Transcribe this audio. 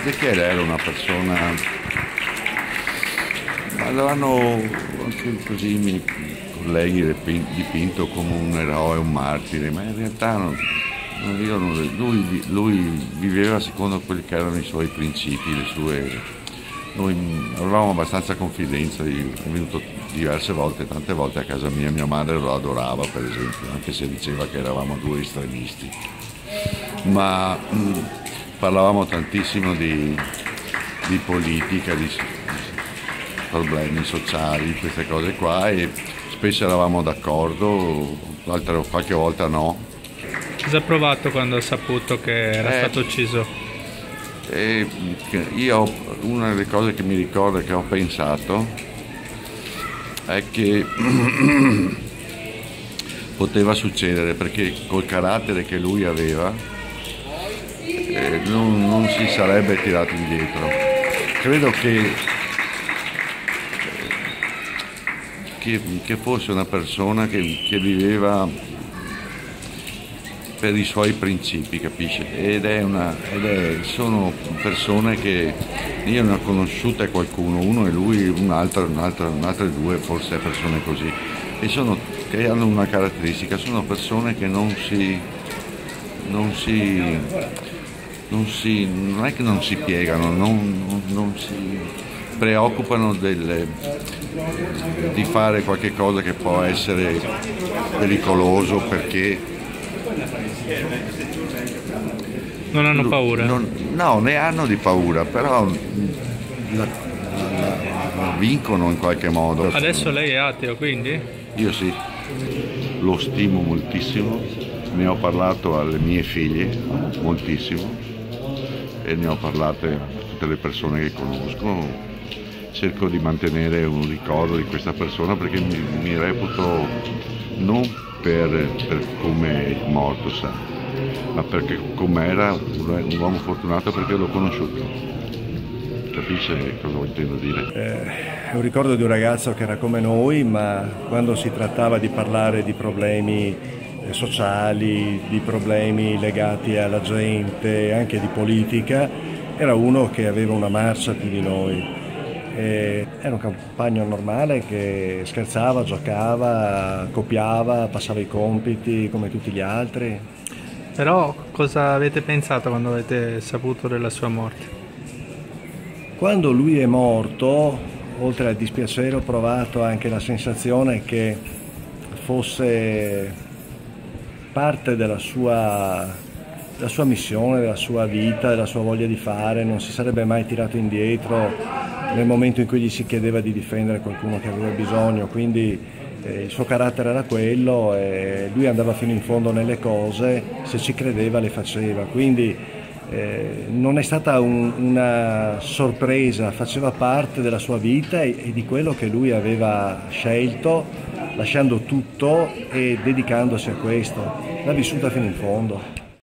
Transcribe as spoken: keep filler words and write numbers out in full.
Ezechiele era una persona, ma l'hanno anche così i miei colleghi dipinto come un eroe, un martire, ma in realtà non, io non, lui, lui viveva secondo quelli che erano i suoi principi, le sue. Noi avevamo abbastanza confidenza, è venuto diverse volte, tante volte a casa mia, mia madre lo adorava per esempio, anche se diceva che eravamo due estremisti, ma mh, parlavamo tantissimo di, di politica, di, di problemi sociali, queste cose qua, e spesso eravamo d'accordo, altre, qualche volta no. Cosa ha provato quando ha saputo che era eh, stato ucciso? E io una delle cose che mi ricordo che ho pensato è che poteva succedere, perché col carattere che lui aveva eh, non, non si sarebbe tirato indietro. Credo che, che, che fosse una persona che, che viveva per i suoi principi, capisce? Ed è una, ed è, sono persone che io ne ho conosciute qualcuno, uno e lui, un'altra, un'altra, un'altra due forse persone così, e sono, che hanno una caratteristica, sono persone che non si, non si, non si, non è che non si piegano, non, non, non si preoccupano del, di fare qualche cosa che può essere pericoloso perché... Non hanno paura? Non, no, ne hanno di paura, però la, la, la vincono in qualche modo. Adesso lei è ateo, quindi? Io sì, lo stimo moltissimo, ne ho parlato alle mie figlie moltissimo e ne ho parlato a tutte le persone che conosco. Cerco di mantenere un ricordo di questa persona perché mi, mi reputo non per, per come è morto, sa, ma perché com'era un uomo fortunato, perché l'ho conosciuto. Capisce cosa intendo dire? Eh, è un ricordo di un ragazzo che era come noi, ma quando si trattava di parlare di problemi eh, sociali, di problemi legati alla gente, anche di politica, era uno che aveva una marcia più di noi. Era un compagno normale che scherzava, giocava, copiava, passava i compiti come tutti gli altri. Però cosa avete pensato quando avete saputo della sua morte? Quando lui è morto, oltre al dispiacere, ho provato anche la sensazione che fosse parte della sua... la sua missione, la sua vita, la sua voglia di fare, non si sarebbe mai tirato indietro nel momento in cui gli si chiedeva di difendere qualcuno che aveva bisogno, quindi eh, il suo carattere era quello e lui andava fino in fondo nelle cose, se ci credeva le faceva, quindi eh, non è stata un, una sorpresa, faceva parte della sua vita e, e di quello che lui aveva scelto, lasciando tutto e dedicandosi a questo, l'ha vissuta fino in fondo.